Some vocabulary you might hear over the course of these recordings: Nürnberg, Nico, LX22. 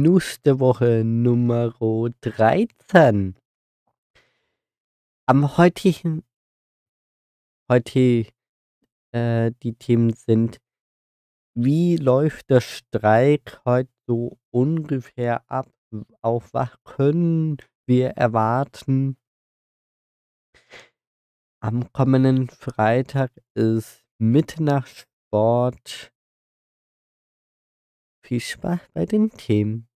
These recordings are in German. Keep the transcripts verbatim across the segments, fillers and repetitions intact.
nächste Woche Nummer dreizehn. Am heutigen, heute, äh, die Themen sind, wie läuft der Streik heute so ungefähr ab? Auf was können wir erwarten? Am kommenden Freitag ist Mitternachtssport. Viel Spaß bei den Themen.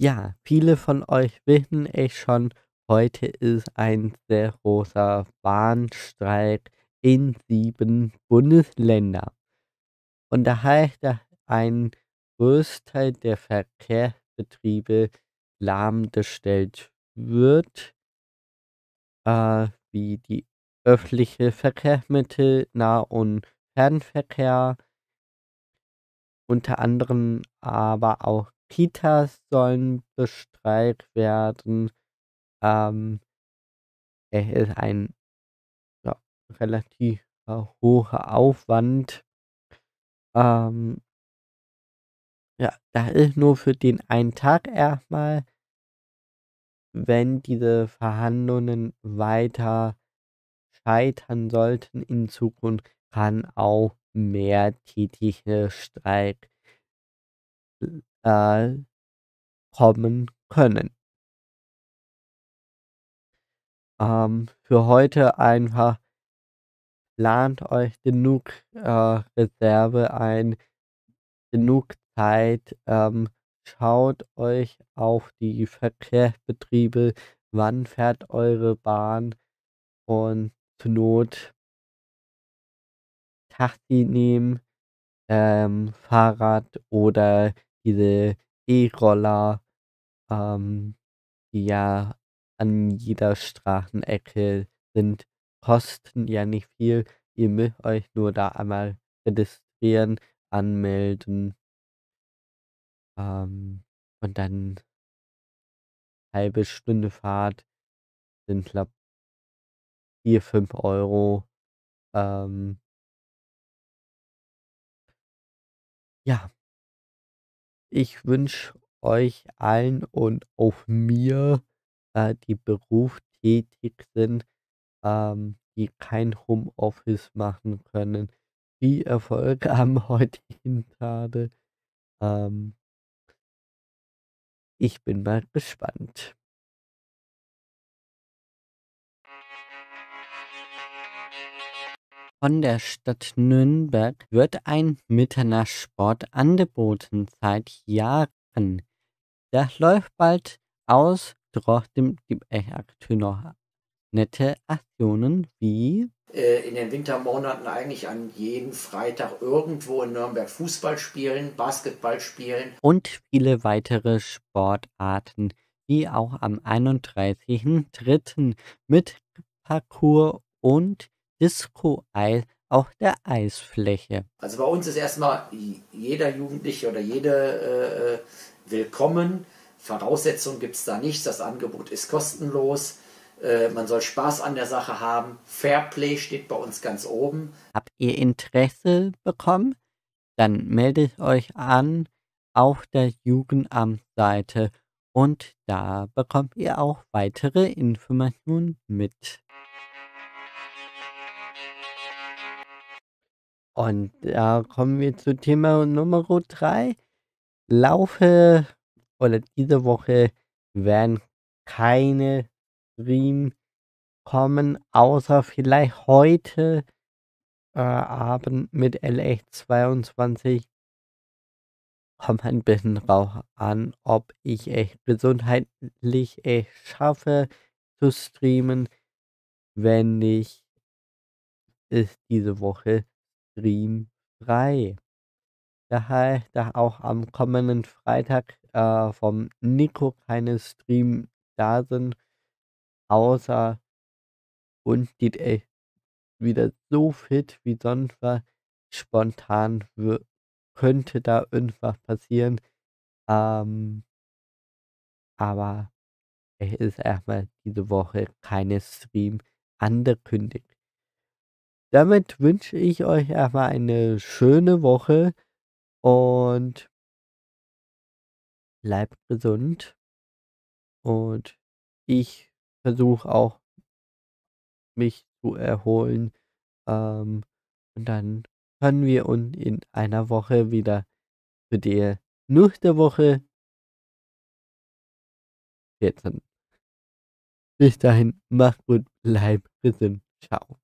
Ja, viele von euch wissen es schon, heute ist ein sehr großer Bahnstreik in sieben Bundesländern. Und da heißt, dass ein Großteil der Verkehrsbetriebe lahmgestellt wird, äh, wie die öffentliche Verkehrsmittel, Nah- und Fernverkehr, unter anderem aber auch Kitas sollen bestreikt werden. Ähm, es ist ein ja, relativ äh, hoher Aufwand. Ähm, ja, das ist nur für den einen Tag erstmal. Wenn diese Verhandlungen weiter scheitern sollten in Zukunft, kann auch mehrtägiger Streik äh, kommen können. Ähm, für heute einfach plant euch genug äh, Reserve ein, genug Zeit, ähm, schaut euch auf die Verkehrsbetriebe, wann fährt eure Bahn und zur Not Taxi nehmen, ähm, Fahrrad oder diese E-Roller, ähm, die ja an jeder Straßenecke sind, kosten ja nicht viel. Ihr müsst euch nur da einmal registrieren, anmelden ähm, und dann halbe Stunde Fahrt sind glaube vier, fünf Euro. Ähm, ja, ich wünsche euch allen und auch mir, äh, die berufstätig sind, ähm, die kein Homeoffice machen können, viel Erfolg am heutigen Tage. Ähm, ich bin mal gespannt. Von der Stadt Nürnberg wird ein Mitternachtssport angeboten seit Jahren. Das läuft bald aus, trotzdem gibt es aktuell noch nette Aktionen wie in den Wintermonaten eigentlich an jedem Freitag irgendwo in Nürnberg Fußball spielen, Basketball spielen und viele weitere Sportarten, die auch am einunddreißigsten dritten mit Parkour und Disco-Eis auf der Eisfläche. Also bei uns ist erstmal jeder Jugendliche oder jede äh, willkommen. Voraussetzungen gibt es da nicht. Das Angebot ist kostenlos. Äh, man soll Spaß an der Sache haben. Fairplay steht bei uns ganz oben. Habt ihr Interesse bekommen? Dann meldet euch an auf der Jugendamtsseite und da bekommt ihr auch weitere Informationen mit. Und da kommen wir zu Thema Nummer drei. Laufe oder diese Woche werden keine Streams kommen, außer vielleicht heute äh, Abend mit L X zweiundzwanzig. Kommt ein bisschen drauf an, ob ich echt gesundheitlich echt schaffe zu streamen. Wenn nicht, ist diese Woche streamfrei. Daher, da auch am kommenden Freitag äh, vom Nico keine Stream da sind, außer und geht echt wieder so fit wie sonst was. Spontan könnte da irgendwas passieren. Ähm, aber es ist erstmal diese Woche keine Stream angekündigt. Damit wünsche ich euch aber eine schöne Woche und bleibt gesund. Und ich versuche auch, mich zu erholen. Ähm, und dann können wir uns in einer Woche wieder für die nächste Woche vierzehn. Bis dahin, macht gut, bleibt gesund. Ciao.